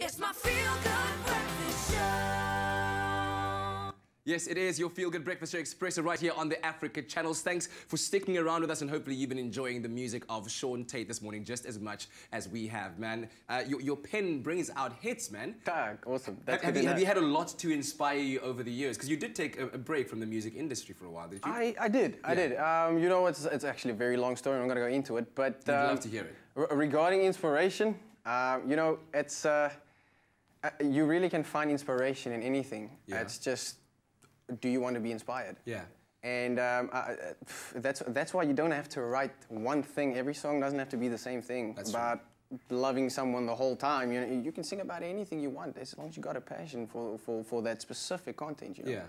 It's my feel-good breakfast show. Yes, it is your feel-good breakfast show expressor right here on the Africa Channels. Thanks for sticking around with us, and hopefully you've been enjoying the music of Shaun Tait this morning just as much as we have, man. Your pen brings out hits, man. Awesome. That's have you had a lot to inspire you over the years? Because you did take a break from the music industry for a while, did you? I did. You know, it's actually a very long story. I'm going to go into it, but I'd love to hear it. Regarding inspiration, you know, it's. You really can find inspiration in anything. Yeah. It's just, do you want to be inspired? Yeah. And that's why you don't have to write one thing. Every song doesn't have to be the same thing. That's about true. Loving someone the whole time. You know, you can sing about anything you want as long as you got a passion for that specific content. You know? Yeah.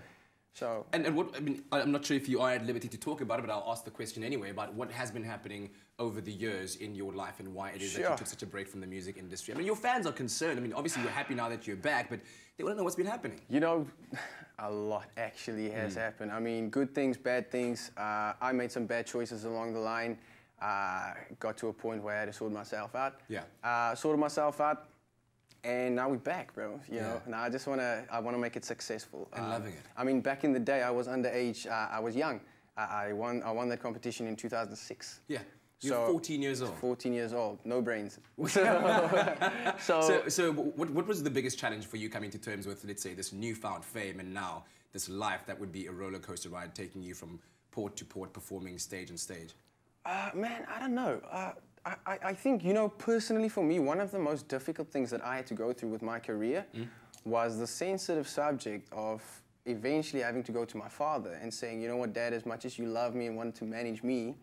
So. And what I mean, I'm not sure if you are at liberty to talk about it, but I'll ask the question anyway about what has been happening over the years in your life and why it is that you took such a break from the music industry. I mean, your fans are concerned. I mean, obviously you're happy now that you're back, but they want to know what's been happening. You know, a lot actually has happened. I mean, good things, bad things. I made some bad choices along the line. Got to a point where I had to sort myself out. Yeah. Sorted myself out. And now we're back, bro. You know, now I just wanna make it successful. And loving it. I mean, back in the day, I was underage. I was young. I won that competition in 2006. Yeah. You're so 14 years old. 14 years old. No brains. So what was the biggest challenge for you coming to terms with, let's say, this newfound fame and now this life that would be a roller coaster ride, taking you from port to port, performing stage and stage? Man, I don't know. I think, you know, personally for me, one of the most difficult things that I had to go through with my career was the sensitive subject of eventually having to go to my father and saying, you know what, Dad, as much as you love me and want to manage me,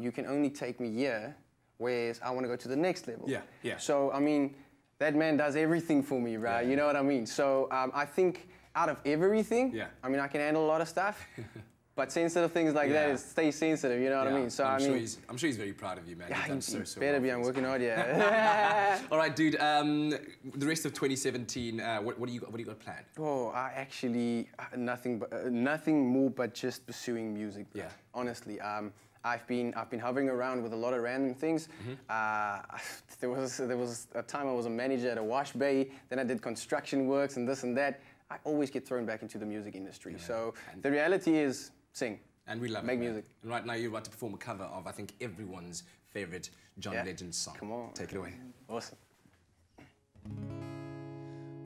you can only take me here, whereas I want to go to the next level. Yeah, yeah. So, I mean, that man does everything for me, right? Yeah. You know what I mean? So, I think out of everything, I mean, I can handle a lot of stuff. But sensitive things like that is stay sensitive, you know what I mean? So I'm sure he's very proud of you, man. Yeah, you've done so better well be, I'm working hard, yeah. All right, dude, the rest of 2017, what do you got planned? Oh, I actually, nothing more but just pursuing music, bro. Yeah. Honestly, I've been hovering around with a lot of random things. There was a time I was a manager at a wash bay, then I did construction works and this and that. I always get thrown back into the music industry. Yeah. So and the reality is, sing. And we love it. Make music. And right now you're about to perform a cover of, I think, everyone's favorite John Legend song. Come on. Take it away. Awesome.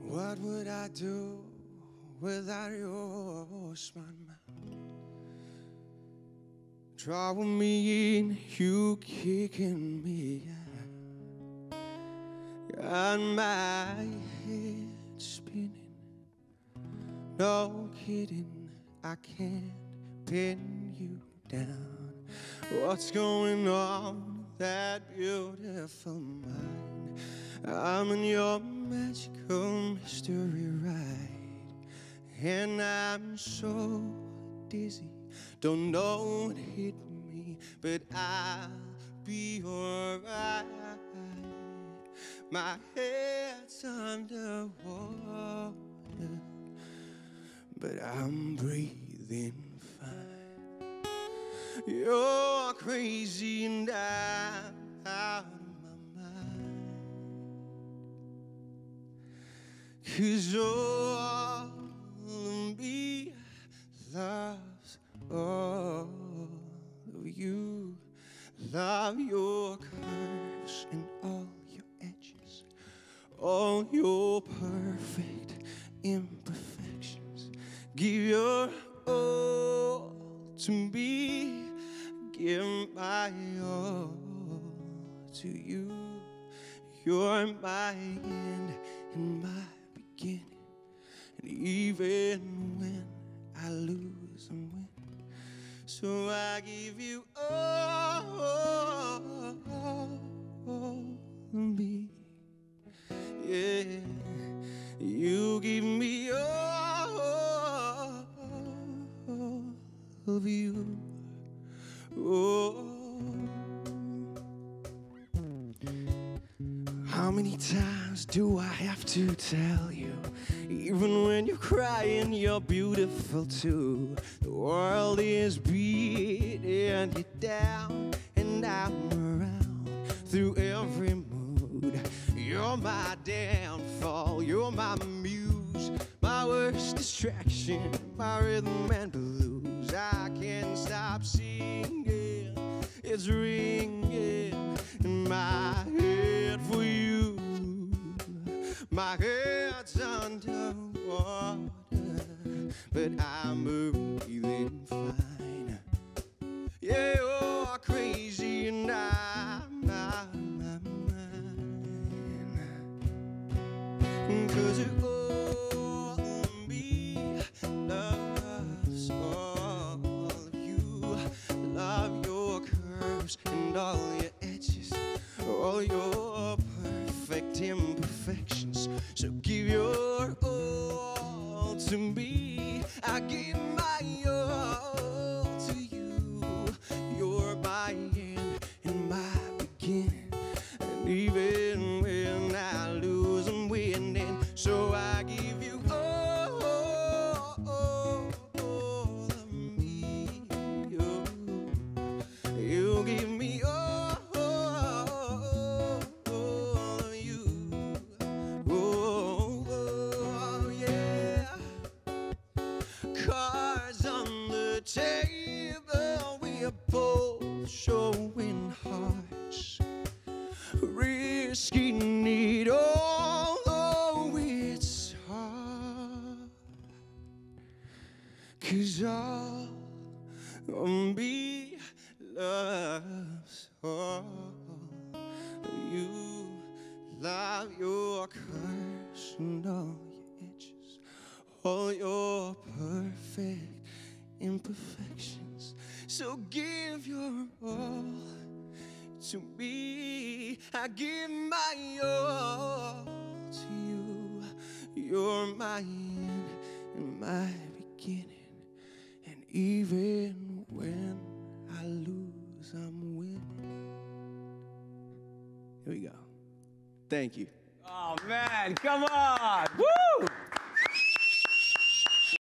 What would I do without your smile? Drawing me in, you kicking me out. Got my head spinning. No kidding, I can't pin you down. What's going on that beautiful mind? I'm in your magical mystery ride, and I'm so dizzy, don't know what hit me, but I'll be alright. My head's underwater, but I'm breathing. You're crazy and I'm out of my mind. 'Cause all of me loves all of you. Love your curves and all your edges, all your perfect imperfections. Give your all to me, give my all to you. You're my end and my beginning, and even when I lose and win, so I give you all of me. Yeah, you give me all of you. Oh. How many times do I have to tell you? Even when you're crying, you're beautiful too. The world is beating you down, and I'm around through every mood. You're my damn friend. distraction, my rhythm and blues. I can't stop singing, it's ringing in my head for you. My head's under water, but I'm breathing fine. Yeah, oh, I'm crazy and I'm out of my mind. 'Cause it won't be love's all of you. Love your curves and all your edges, all your perfect imperfections. So give your all to me. I give my all to you. You're my end and my beginning. And even when I lose, I'm winning. So I give you all of me. You give me all. Cards on the table, we are both showing hearts, risking it all, although it's hard. 'Cause all of me loves all you. Love your curves and all your edges, all your perfect imperfections. So give your all to me. I give my all to you. You're my end and my beginning. And even when I lose, I'm winning. Here we go. Thank you. Oh man, come on. Woo!